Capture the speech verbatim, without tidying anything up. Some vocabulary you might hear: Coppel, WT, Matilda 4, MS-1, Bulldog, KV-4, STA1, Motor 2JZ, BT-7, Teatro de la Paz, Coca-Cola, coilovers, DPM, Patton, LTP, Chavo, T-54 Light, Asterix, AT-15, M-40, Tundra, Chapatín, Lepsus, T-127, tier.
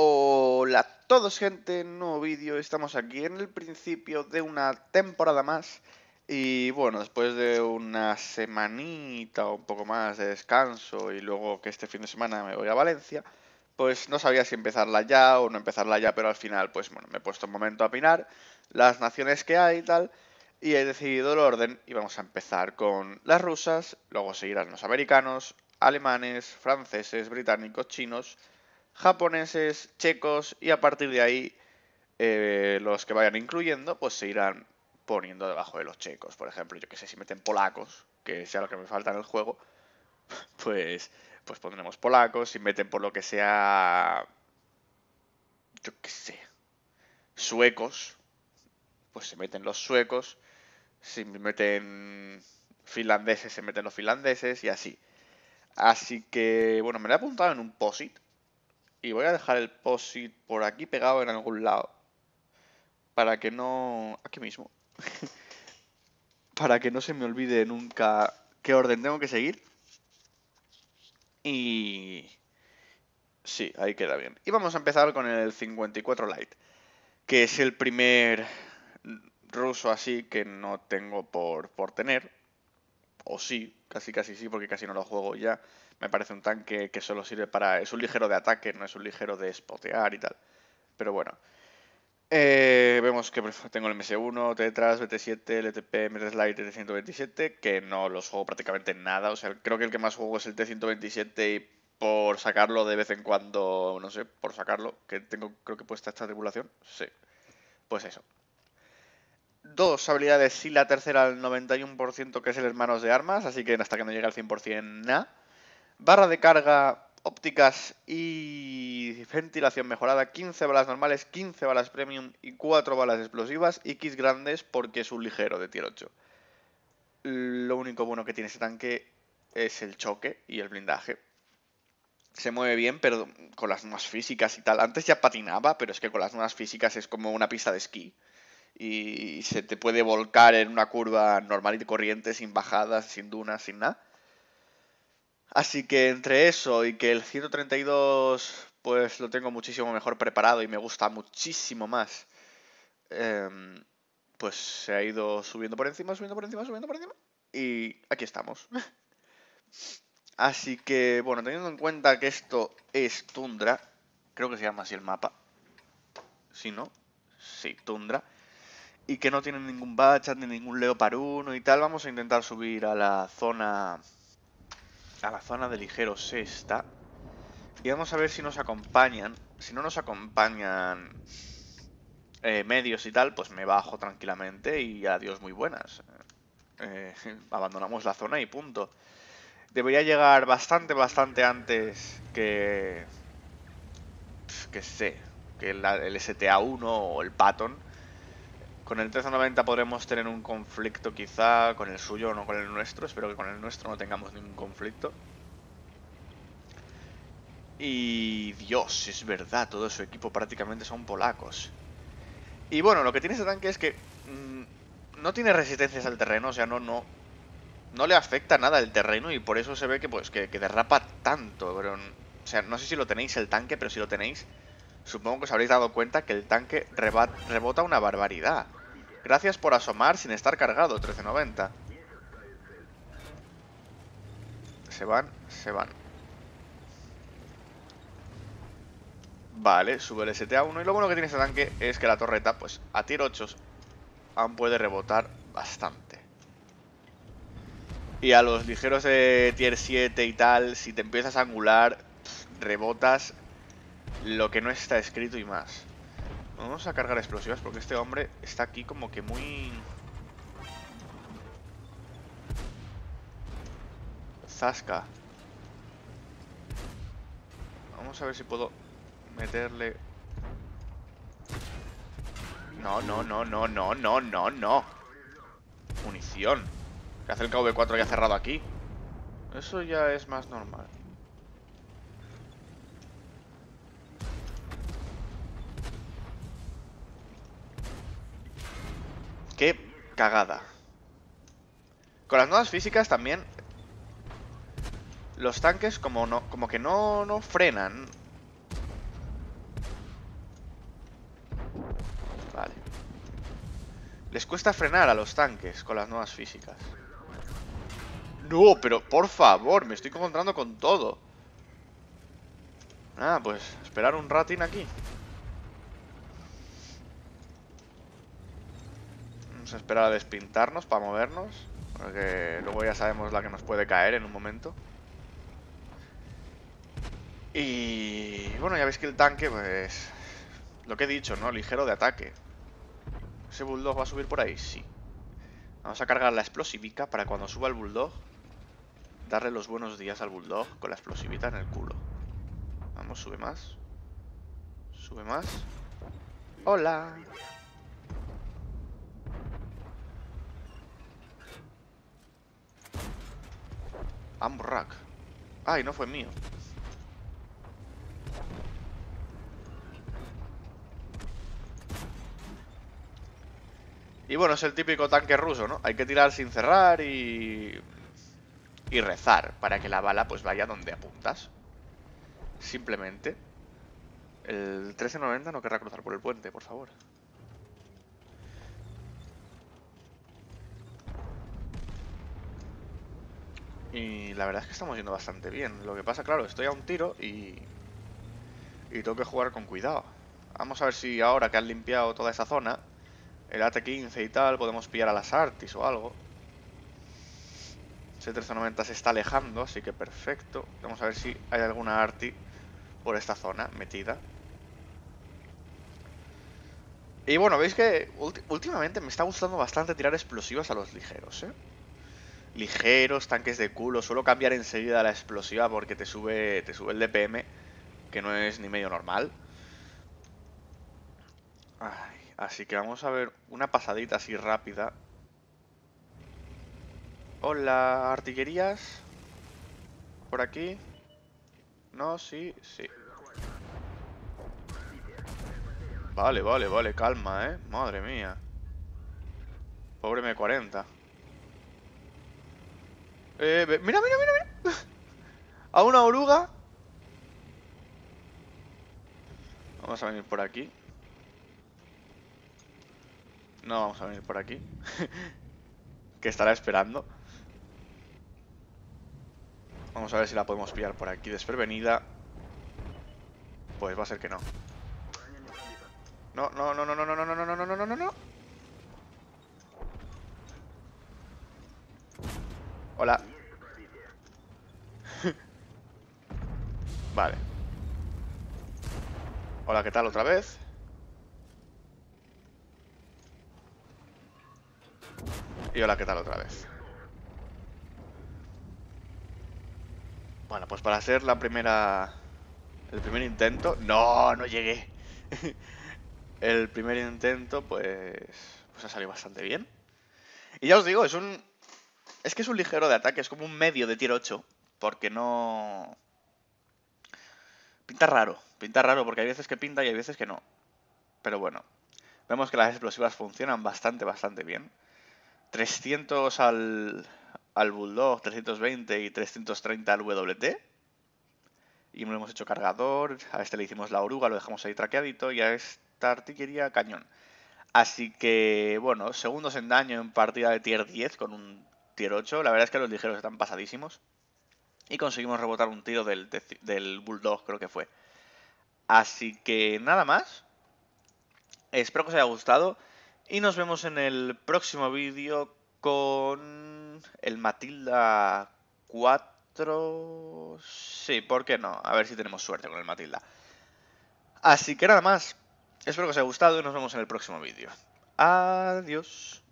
Hola a todos, gente, nuevo vídeo. Estamos aquí en el principio de una temporada más. Y bueno, después de una semanita o un poco más de descanso y luego que este fin de semana me voy a Valencia, pues no sabía si empezarla ya o no empezarla ya, pero al final pues bueno, me he puesto un momento a opinar las naciones que hay y tal, y he decidido el orden y vamos a empezar con las rusas, luego seguirán los americanos, alemanes, franceses, británicos, chinos, japoneses, checos, y a partir de ahí eh, los que vayan incluyendo pues se irán poniendo debajo de los checos. Por ejemplo, yo que sé, si meten polacos, que sea lo que me falta en el juego, pues, pues pondremos polacos. Si meten por lo que sea, yo que sé, suecos, pues se meten los suecos. Si meten finlandeses, se meten los finlandeses y así. Así que, bueno, me lo he apuntado en un post-it. Y voy a dejar el post-it por aquí pegado en algún lado. Para que no... Aquí mismo. Para que no se me olvide nunca qué orden tengo que seguir. Y... sí, ahí queda bien. Y vamos a empezar con el cincuenta y cuatro Light. Que es el primer ruso así que no tengo por, por tener. O sí, casi casi sí, porque casi no lo juego ya. Me parece un tanque que solo sirve para... es un ligero de ataque, no es un ligero de spotear y tal. Pero bueno. Eh, vemos que tengo el M S uno, Tetras, B T siete, L T P, M S Light, T ciento veintisiete, que no los juego prácticamente nada. O sea, creo que el que más juego es el T ciento veintisiete y por sacarlo de vez en cuando, no sé, por sacarlo, que tengo creo que puesta esta tripulación. Sí, pues eso. Dos habilidades y la tercera al noventa y uno por ciento, que es el Hermanos de Armas, así que hasta que no llegue al cien por cien, nada. Barra de carga, ópticas y ventilación mejorada, quince balas normales, quince balas premium y cuatro balas explosivas y kits grandes porque es un ligero de tier ocho. Lo único bueno que tiene este tanque es el choque y el blindaje. Se mueve bien, pero con las nuevas físicas y tal. Antes ya patinaba, pero es que con las nuevas físicas es como una pista de esquí. Y se te puede volcar en una curva normal y corriente, sin bajadas, sin dunas, sin nada. Así que entre eso y que el ciento treinta y dos pues lo tengo muchísimo mejor preparado y me gusta muchísimo más, eh, pues se ha ido subiendo por encima, subiendo por encima, subiendo por encima y aquí estamos. Así que bueno, teniendo en cuenta que esto es Tundra, creo que se llama así el mapa, si no, sí, Tundra, y que no tiene ningún Bachat ni ningún Leopard uno y tal, vamos a intentar subir a la zona... a la zona de ligeros esta. Y vamos a ver si nos acompañan. Si no nos acompañan eh, medios y tal, pues me bajo tranquilamente y adiós muy buenas. Eh, abandonamos la zona y punto. Debería llegar bastante, bastante antes que... que sé, que la, el S T A uno o el Patton. Con el trece noventa podremos tener un conflicto quizá, con el suyo o no con el nuestro. Espero que con el nuestro no tengamos ningún conflicto. Y Dios, es verdad, todo su equipo prácticamente son polacos. Y bueno, lo que tiene este tanque es que mmm, no tiene resistencias al terreno, o sea, no, no, no le afecta nada el terreno y por eso se ve que, pues, que, que derrapa tanto. Pero, o sea, no sé si lo tenéis el tanque, pero si lo tenéis, supongo que os habréis dado cuenta que el tanque reba- rebota una barbaridad. Gracias por asomar sin estar cargado, trece noventa. Se van, se van. Vale, sube el S T A uno. Y lo bueno que tiene este tanque es que la torreta, pues a tier ocho, aún puede rebotar bastante. Y a los ligeros de tier siete y tal, si te empiezas a angular, pff, rebotas lo que no está escrito y más. Vamos a cargar explosivas porque este hombre está aquí como que muy... zasca. Vamos a ver si puedo meterle... No, no, no, no, no, no, no, no. Munición. ¿Qué hace el K V cuatro ya cerrado aquí? Eso ya es más normal. ¡Qué cagada! Con las nuevas físicas también los tanques como, no, como que no, no frenan. Les cuesta frenar a los tanques con las nuevas físicas. No, pero por favor, me estoy encontrando con todo. Ah, pues esperar un ratín aquí. Vamos a esperar a despintarnos para movernos, porque luego ya sabemos la que nos puede caer en un momento. Y bueno, ya veis que el tanque, pues lo que he dicho, ¿no? Ligero de ataque. ¿Ese Bulldog va a subir por ahí? Sí. Vamos a cargar la explosivica para cuando suba el Bulldog darle los buenos días al Bulldog con la explosivita en el culo. Vamos, sube más. Sube más. ¡Hola! Amburrack. ¡Ay, no fue mío! Y bueno, es el típico tanque ruso, ¿no? Hay que tirar sin cerrar y... y rezar para que la bala pues vaya donde apuntas. Simplemente. El trece noventa no querrá cruzar por el puente, por favor. Y la verdad es que estamos yendo bastante bien. Lo que pasa, claro, estoy a un tiro y... y tengo que jugar con cuidado. Vamos a ver si ahora que han limpiado toda esa zona... el A T quince y tal, podemos pillar a las Artis o algo. Ese trece noventa se está alejando, así que perfecto. Vamos a ver si hay alguna Arti por esta zona metida. Y bueno, veis que últimamente me está gustando bastante tirar explosivas a los ligeros, ¿eh? Ligeros, tanques de culo. Suelo cambiar enseguida la explosiva porque te sube, te sube el D P M, que no es ni medio normal. Ay. Así que vamos a ver una pasadita así rápida. Hola, artillerías. Por aquí. No, sí, sí. Vale, vale, vale, calma, eh. Madre mía. Pobre M cuarenta. Eh, mira, mira, mira, mira. A una oruga. Vamos a venir por aquí. No, vamos a venir por aquí. Que estará esperando. Vamos a ver si la podemos pillar por aquí desprevenida. Pues va a ser que no. No, no, no, no, no, no, no, no, no, no, no, no, no. Hola. Vale. Hola, ¿qué tal otra vez? Y hola, ¿qué tal otra vez? Bueno, pues para ser la primera... el primer intento... ¡No! No llegué. El primer intento, pues... pues ha salido bastante bien. Y ya os digo, es un... es que es un ligero de ataque, es como un medio de tiro ocho. Porque no... pinta raro. Pinta raro porque hay veces que pinta y hay veces que no. Pero bueno. Vemos que las explosivas funcionan bastante, bastante bien. trescientos al, al Bulldog, trescientos veinte y trescientos treinta al W T. Y no le hemos hecho cargador. A este le hicimos la oruga, lo dejamos ahí traqueadito. Y a esta artillería, cañón. Así que, bueno, segundos en daño en partida de tier diez con un tier ocho. La verdad es que los ligeros están pasadísimos. Y conseguimos rebotar un tiro del, del Bulldog, creo que fue. Así que, nada más. Espero que os haya gustado. Y nos vemos en el próximo vídeo con el Matilda cuatro... sí, ¿por qué no? A ver si tenemos suerte con el Matilda. Así que nada más. Espero que os haya gustado y nos vemos en el próximo vídeo. Adiós.